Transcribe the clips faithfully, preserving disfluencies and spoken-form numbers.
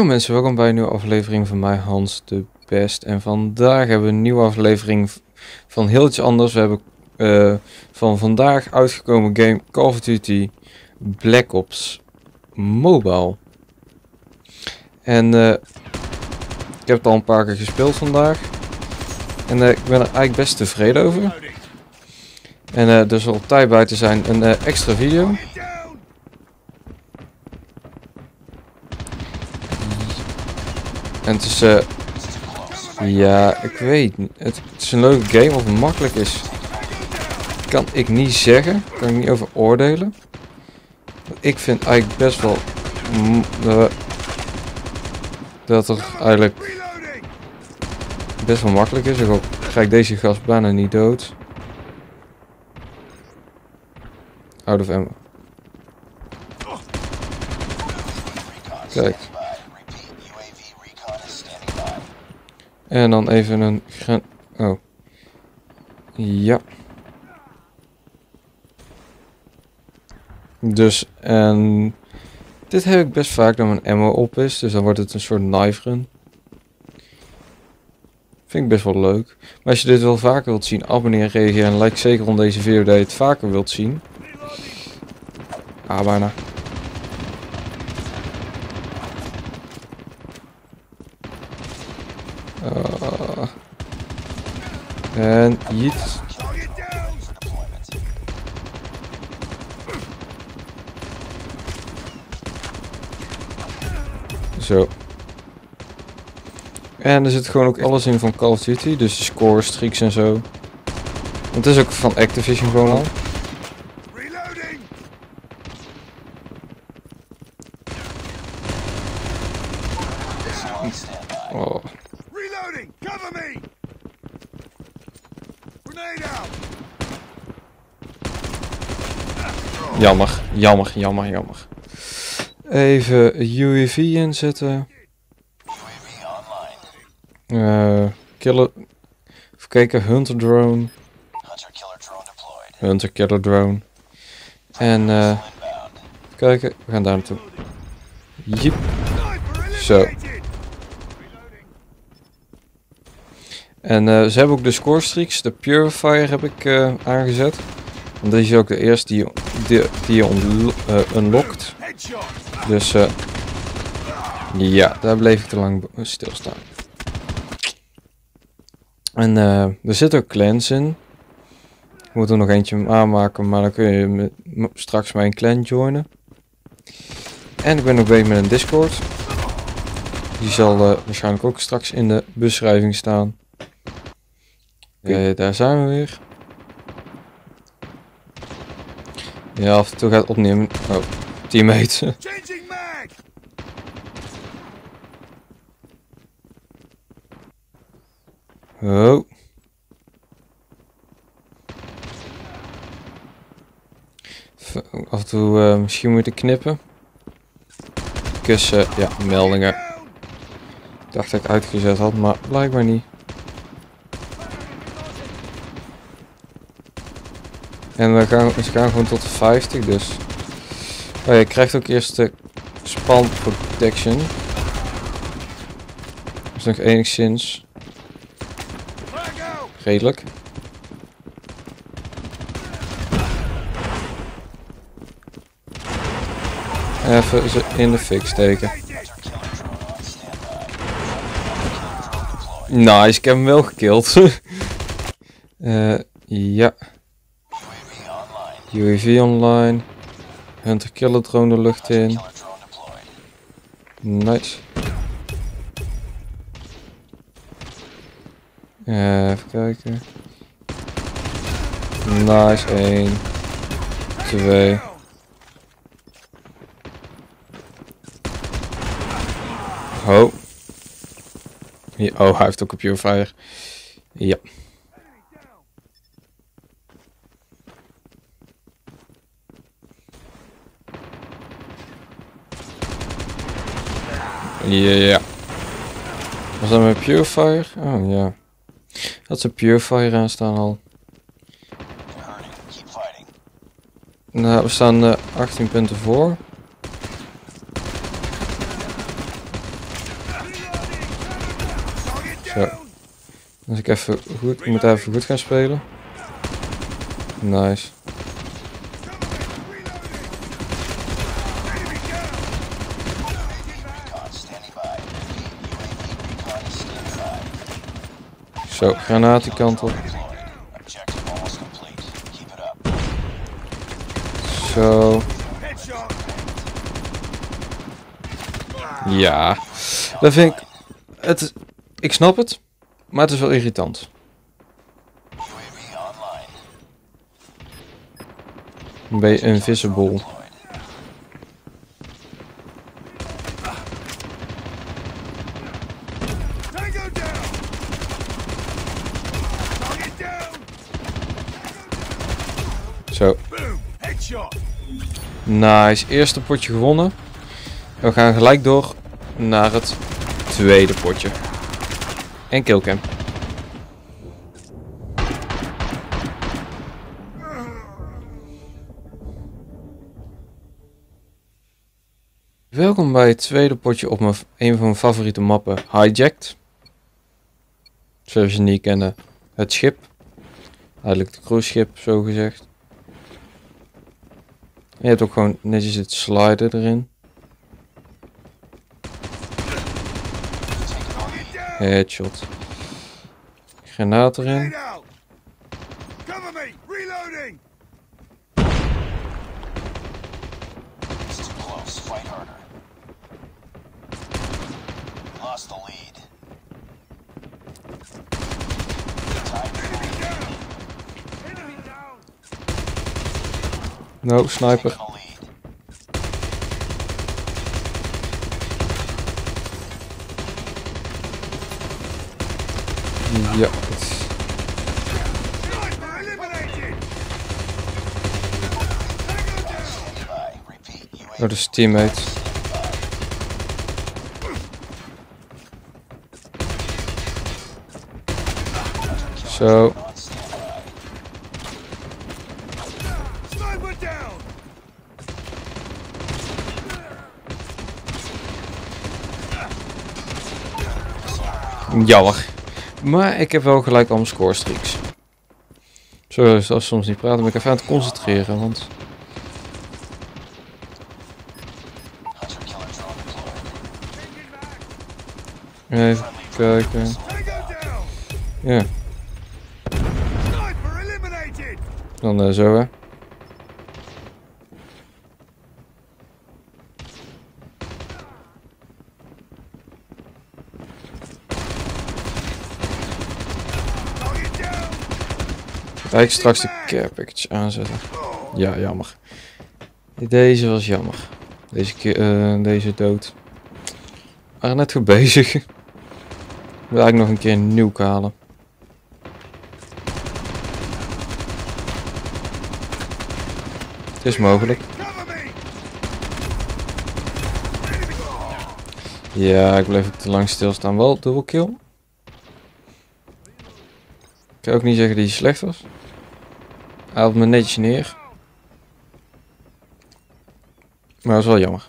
Yo mensen, welkom bij een nieuwe aflevering van mij, Hans de Best. En vandaag hebben we een nieuwe aflevering van heel iets anders. We hebben uh, van vandaag uitgekomen game Call of Duty Black Ops Mobile. En uh, ik heb het al een paar keer gespeeld vandaag. En uh, ik ben er eigenlijk best tevreden over. En uh, er zal op tijd bij te zijn een uh, extra video. En het is, uh, ja, ik weet niet. Het, het is een leuke game. Of het makkelijk is, kan ik niet zeggen. Kan ik niet over oordelen. Ik vind eigenlijk best wel uh, dat het eigenlijk best wel makkelijk is. Ik hoop, ga ik deze gast bijna niet dood. Out of ammo. Kijk. En dan even een gran... Oh. Ja. Dus, en... Dit heb ik best vaak dat mijn ammo op is. Dus dan wordt het een soort knife run. Vind ik best wel leuk. Maar als je dit wel vaker wilt zien, abonneer, reageer en like zeker onder deze video dat je het vaker wilt zien. Ah, bijna. Uh, en iets. Zo. En er zit gewoon ook alles in van Call of Duty. Dus de scores, streaks en zo. Want het is ook van Activision gewoon al. Oh. Jammer, jammer, jammer, jammer. Even U A V inzetten. Uh, killer... Even kijken, Hunter Drone. Hunter Killer Drone deployed. Hunter Killer Drone. En eh... Uh, even kijken, we gaan daar naartoe. Jeep. Zo. En uh, ze hebben ook de score streaks, de Purifier heb ik uh, aangezet. Want deze is ook de eerste die, die, die je onlo uh, unlockt. Dus uh, ja, daar bleef ik te lang stilstaan. En uh, er zit ook clans in. Ik moet er nog eentje aanmaken, maar dan kun je me, me, straks mijn clan joinen. En ik ben ook bezig met een Discord. Die zal uh, waarschijnlijk ook straks in de beschrijving staan. Oké, okay, daar zijn we weer. Ja, af en toe gaat opnemen. Oh, teammate. Oh. Af en toe uh, misschien moeten knippen. Kussen, ja, meldingen. Ik dacht dat ik uitgezet had, maar blijkbaar niet. En we gaan, we gaan gewoon tot de vijftig, dus... Oh, je krijgt ook eerst de spawn protection. Dat is nog enigszins... redelijk. Even ze in de fik steken. Nice, ik heb hem wel gekild. uh, ja... U A V online. Hunter Killer Drone de lucht in. Nice. Uh, even kijken. Nice. één. twee. Ho. Ja, oh, hij heeft ook een Purifier. Ja. Ja. Yeah. Was dat mijn Purifier? Oh ja. Had ze Purifier aan staan al. Nou, we staan uh, achttien punten voor. Dus ik even goed, ik moet even goed gaan spelen. Nice. Zo, granaten kant op. Zo. Ja. Dat vind ik... Het is, ik snap het, maar het is wel irritant. Ben je invisible? Zo. Nice. Eerste potje gewonnen. We gaan gelijk door naar het tweede potje. En killcam. Welkom bij het tweede potje op mijn, een van mijn favoriete mappen, Hijacked. Zoals je niet kennen, het schip. Eigenlijk het cruiseschip, zo gezegd. En je hebt ook gewoon netjes het sliden erin. Headshot. Granaat erin. No, sniper. Ja. Oh, dat is teammate. Zo. Jammer. Maar ik heb wel gelijk al mijn scorestreaks. Sorry als ik soms niet praat, maar ik ben even aan het concentreren, want... Even kijken... Ja. Dan uh, zo, hè. Ga ik straks de care package aanzetten. Ja, jammer. Deze was jammer. Deze keer, uh, deze dood. We waren net goed bezig. Ik wil eigenlijk nog een keer een nuke halen. Het is mogelijk. Ja, ik bleef ook te lang stilstaan. Wel, double kill. Ik kan ook niet zeggen dat hij slecht was. Hij had me netjes neer. Maar dat is wel jammer.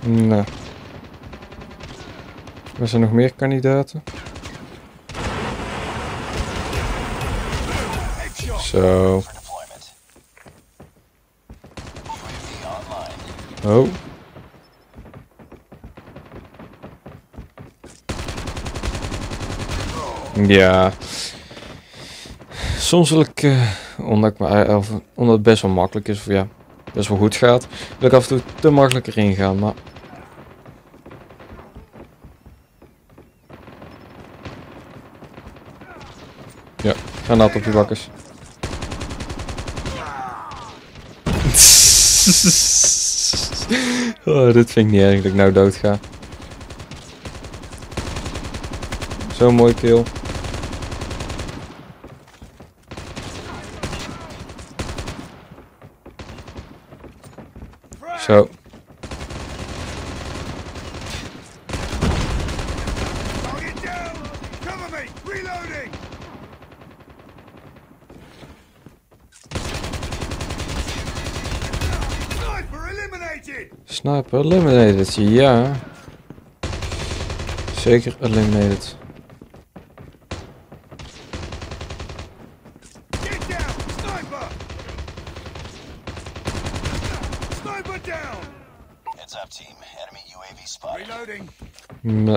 Nou. Er zijn nog meer kandidaten. Zo. Oh. Ja. Soms wil ik, uh, omdat, ik maar, of, omdat het best wel makkelijk is, of ja, best wel goed gaat, wil ik af en toe te makkelijk erin gaan, maar... Ja, granaat op die bakkers. Oh, dit vind ik niet erg dat ik nou dood ga. Zo'n mooi kill. Zo. Sniper eliminated, ja. Zeker eliminated.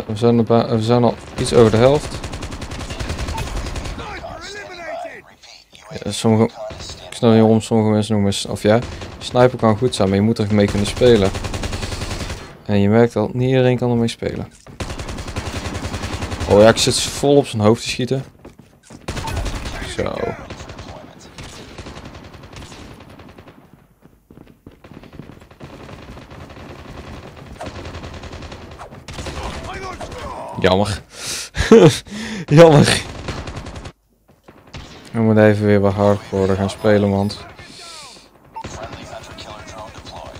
We zijn, er bij, we zijn al iets over de helft. Ja, sommige, ik snap niet waarom sommige mensen noemen, of ja, sniper kan goed zijn, maar je moet er mee kunnen spelen. En je merkt al, niet iedereen kan ermee spelen. Oh ja, ik zit vol op zijn hoofd te schieten. Zo. Jammer. Jammer. We moeten even weer bij hardcore gaan spelen, want... Friendly Hunter Killer Drone deployed.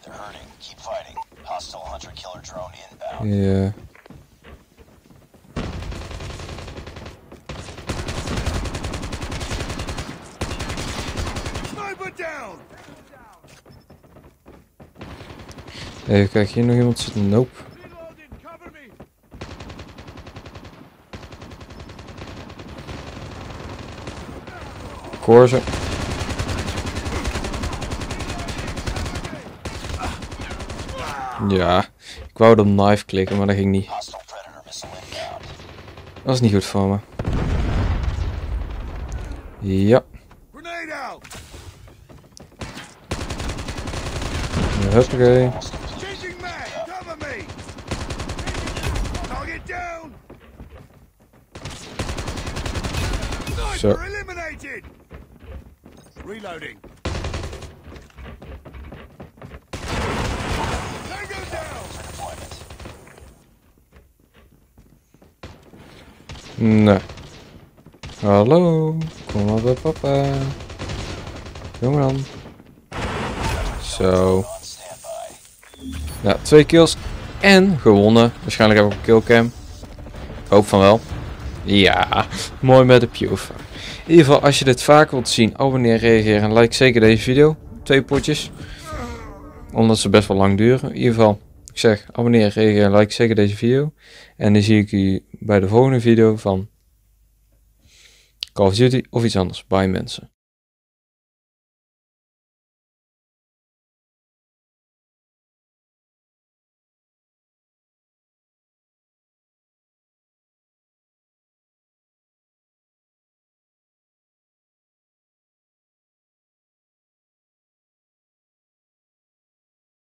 They're hurting. Keep fighting. Hostile Hunter Killer Drone inbound. Ja. Sniper down. Even kijken, hier nog iemand zit. Nope. Korzen. Ja, ik wou dat knife klikken, maar dat ging niet. Dat is niet goed voor me. Ja. Huppakee. Zo. Reloading. Nee. Hallo, kom maar bij papa. Kom dan. Zo. Nou, twee kills en gewonnen. Waarschijnlijk heb ik een killcam. Hoop van wel. Ja, mooi met de Purifier. In ieder geval, als je dit vaker wilt zien, abonneer, reageer en like zeker deze video. Twee potjes. Omdat ze best wel lang duren. In ieder geval, ik zeg abonneer, reageer en like zeker deze video. En dan zie ik u bij de volgende video van Call of Duty of iets anders. Bye mensen.